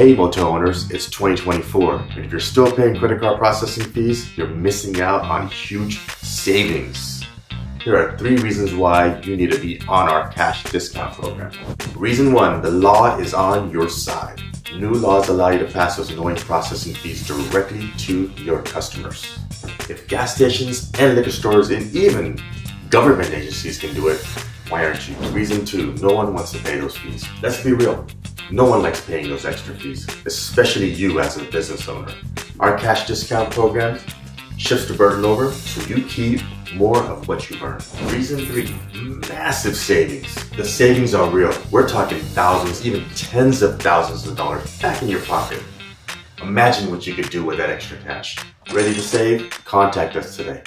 payable to owners is 2024. And if you're still paying credit card processing fees, you're missing out on huge savings. Here are 3 reasons why you need to be on our cash discount program. Reason 1, the law is on your side. New laws allow you to pass those annoying processing fees directly to your customers. If gas stations and liquor stores and even government agencies can do it, why aren't you? Reason 2, no one wants to pay those fees. Let's be real, no one likes paying those extra fees, especially you as a business owner. Our cash discount program shifts the burden over so you keep more of what you earn. Reason 3, massive savings. The savings are real. We're talking thousands, even tens of thousands of dollars back in your pocket. Imagine what you could do with that extra cash. Ready to save? Contact us today.